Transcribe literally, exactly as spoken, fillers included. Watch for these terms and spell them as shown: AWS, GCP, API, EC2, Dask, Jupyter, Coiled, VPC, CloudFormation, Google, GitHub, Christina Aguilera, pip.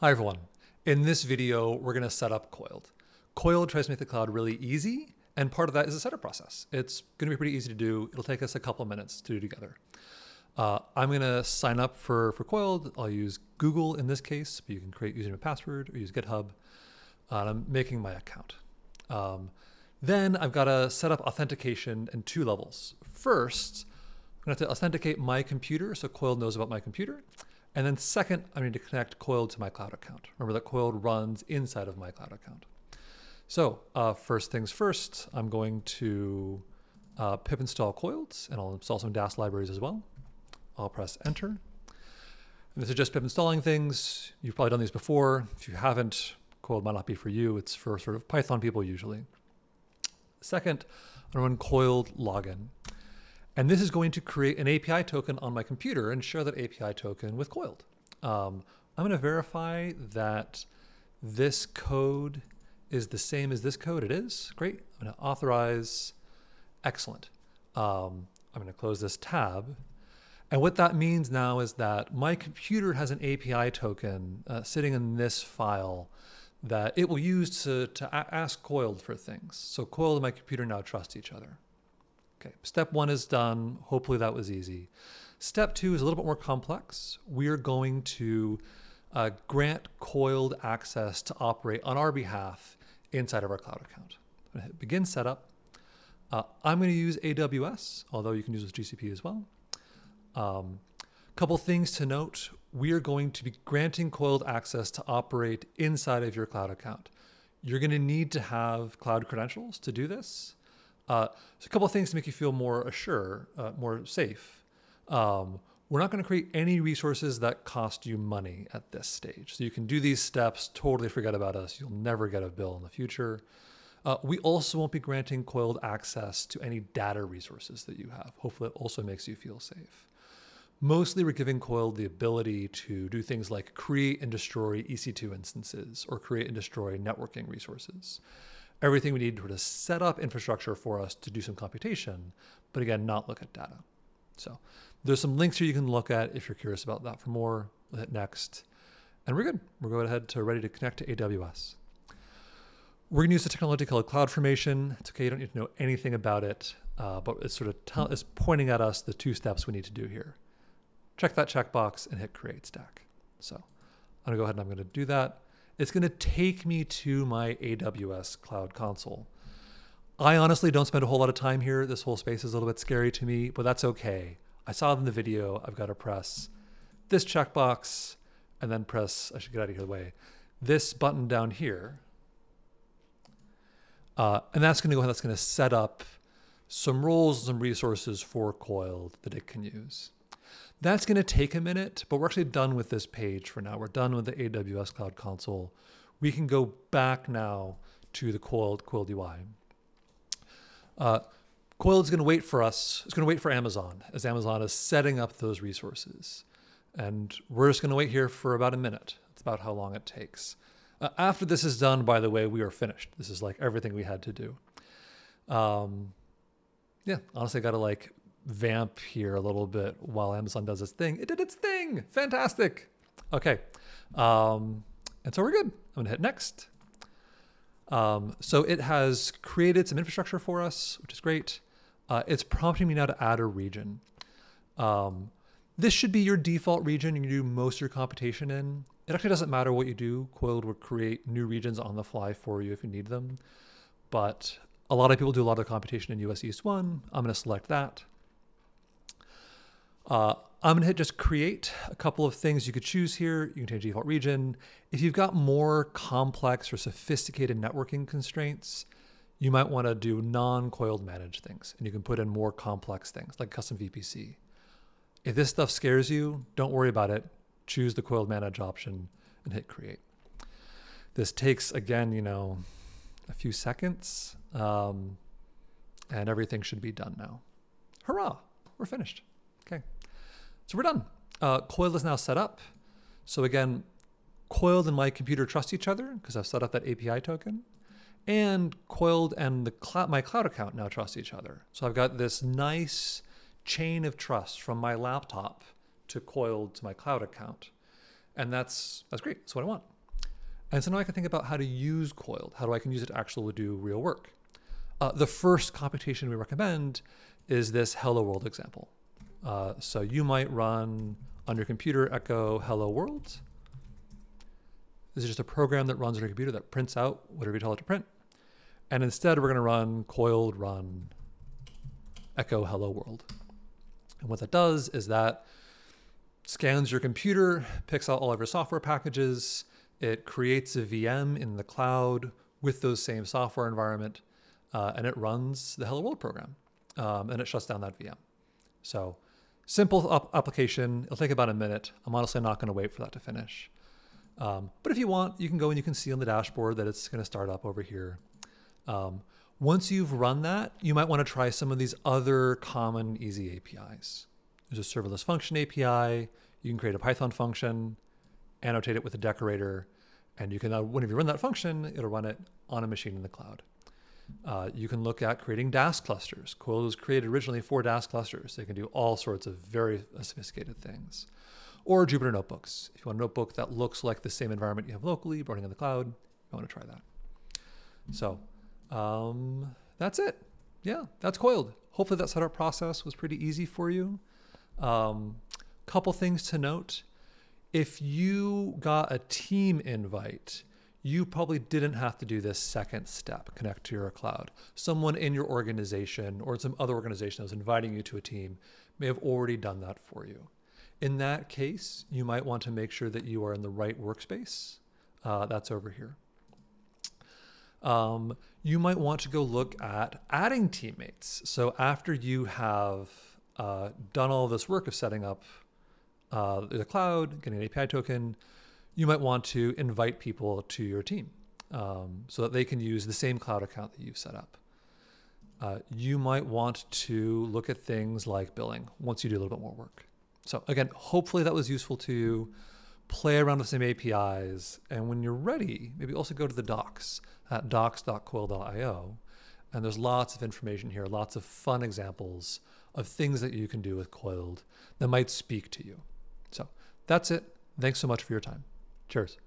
Hi everyone. In this video, we're going to set up Coiled. Coiled tries to make the cloud really easy, and part of that is a setup process. It's going to be pretty easy to do. It'll take us a couple of minutes to do together. Uh, I'm going to sign up for, for Coiled. I'll use Google in this case, but you can create username and password or use GitHub. Uh, and I'm making my account. Um, then I've got to set up authentication in two levels. First, I'm going to have to authenticate my computer so Coiled knows about my computer. And then second, I need to connect Coiled to my cloud account. Remember that Coiled runs inside of my cloud account. So uh, first things first, I'm going to uh, pip install Coiled, and I'll install some Dask libraries as well. I'll press enter. And this is just pip installing things. You've probably done these before. If you haven't, Coiled might not be for you. It's for sort of Python people usually. Second, I'm going to run Coiled login. And this is going to create an A P I token on my computer and share that A P I token with Coiled. Um, I'm going to verify that this code is the same as this code. It is. Great. I'm going to authorize. Excellent. Um, I'm going to close this tab. And what that means now is that my computer has an A P I token uh, sitting in this file that it will use to, to ask Coiled for things. So Coiled and my computer now trust each other. Okay, step one is done. Hopefully that was easy. Step two is a little bit more complex. We are going to uh, grant Coiled access to operate on our behalf inside of our cloud account. I'm gonna hit begin setup. Uh, I'm gonna use A W S, although you can use with G C P as well. Um, couple things to note. We are going to be granting Coiled access to operate inside of your cloud account. You're gonna need to have cloud credentials to do this. Uh, so a couple of things to make you feel more assured, uh, more safe. Um, we're not going to create any resources that cost you money at this stage. So you can do these steps, totally forget about us. You'll never get a bill in the future. Uh, we also won't be granting Coiled access to any data resources that you have. Hopefully it also makes you feel safe. Mostly we're giving Coiled the ability to do things like create and destroy E C two instances or create and destroy networking resources. Everything we need to set up infrastructure for us to do some computation, but again, not look at data. So there's some links here you can look at if you're curious about that for more. We'll hit next. And we're good. We're going ahead to ready to connect to A W S. We're going to use a technology called CloudFormation. It's okay, you don't need to know anything about it, uh, but it's sort of tell, it's pointing at us the two steps we need to do here. Check that checkbox and hit create stack. So I'm going to go ahead and I'm going to do that. It's going to take me to my A W S Cloud Console. I honestly don't spend a whole lot of time here. This whole space is a little bit scary to me, but that's okay. I saw it in the video. I've got to press this checkbox and then press, I should get out of here the way, this button down here. Uh, and that's going to go ahead. That's going to set up some roles, some resources for Coiled that it can use. That's going to take a minute, but we're actually done with this page for now. We're done with the A W S Cloud Console. We can go back now to the Coiled, Coiled U I. Uh, Coiled is going to wait for us. It's going to wait for Amazon as Amazon is setting up those resources. And we're just going to wait here for about a minute. That's about how long it takes. Uh, after this is done, by the way, we are finished. This is like everything we had to do. Um, yeah, honestly, I got to like vamp here a little bit while Amazon does its thing. It did its thing. Fantastic. Okay. Um, and so we're good. I'm going to hit next. Um, so it has created some infrastructure for us, which is great. Uh, it's prompting me now to add a region. Um, this should be your default region you can do most of your computation in. It actually doesn't matter what you do. Coiled will create new regions on the fly for you if you need them. But a lot of people do a lot of computation in U S East one. I'm going to select that. Uh, I'm going to hit just create. A couple of things you could choose here. You can change default region. If you've got more complex or sophisticated networking constraints, you might want to do non-Coiled managed things, and you can put in more complex things like custom V P C. If this stuff scares you, don't worry about it. Choose the Coiled manage option and hit create. This takes, again, you know, a few seconds, um, and everything should be done now. Hurrah, we're finished. Okay, so we're done. Uh, Coiled is now set up. So again, Coiled and my computer trust each other because I've set up that A P I token, and Coiled and the cloud, my cloud account now trust each other. So I've got this nice chain of trust from my laptop to Coiled to my cloud account. And that's, that's great, that's what I want. And so now I can think about how to use Coiled. How do I can use it to actually do real work? Uh, the first computation we recommend is this hello world example. Uh, so you might run on your computer echo hello world. This is just a program that runs on your computer that prints out whatever you tell it to print. And instead we're gonna run coiled run echo hello world. And what that does is that scans your computer, picks out all of your software packages, it creates a V M in the cloud with those same software environment, uh, and it runs the hello world program. Um, and it shuts down that V M. So simple application, it'll take about a minute. I'm honestly not gonna wait for that to finish. Um, but if you want, you can go and you can see on the dashboard that it's gonna start up over here. Um, once you've run that, you might wanna try some of these other common easy A P Is. There's a serverless function A P I, you can create a Python function, annotate it with a decorator, and you can, uh, whenever you run that function, it'll run it on a machine in the cloud. Uh, you can look at creating Dask clusters. Coiled was created originally for Dask clusters. They can do all sorts of very sophisticated things. Or Jupyter Notebooks. If you want a notebook that looks like the same environment you have locally, running in the cloud, you want to try that. So um, that's it. Yeah, that's Coiled. Hopefully that setup process was pretty easy for you. Um, couple things to note. If you got a team invite, you probably didn't have to do this second step, connect to your cloud. Someone in your organization or some other organization that was inviting you to a team may have already done that for you. In that case, you might want to make sure that you are in the right workspace. Uh, that's over here. Um, you might want to go look at adding teammates. So after you have uh, done all this work of setting up uh, the cloud, getting an A P I token, you might want to invite people to your team um, so that they can use the same cloud account that you've set up. Uh, you might want to look at things like billing once you do a little bit more work. So again, hopefully that was useful to you. Play around with some A P Is. And when you're ready, maybe also go to the docs at docs dot coiled dot i o. And there's lots of information here, lots of fun examples of things that you can do with Coiled that might speak to you. So that's it. Thanks so much for your time. Cheers.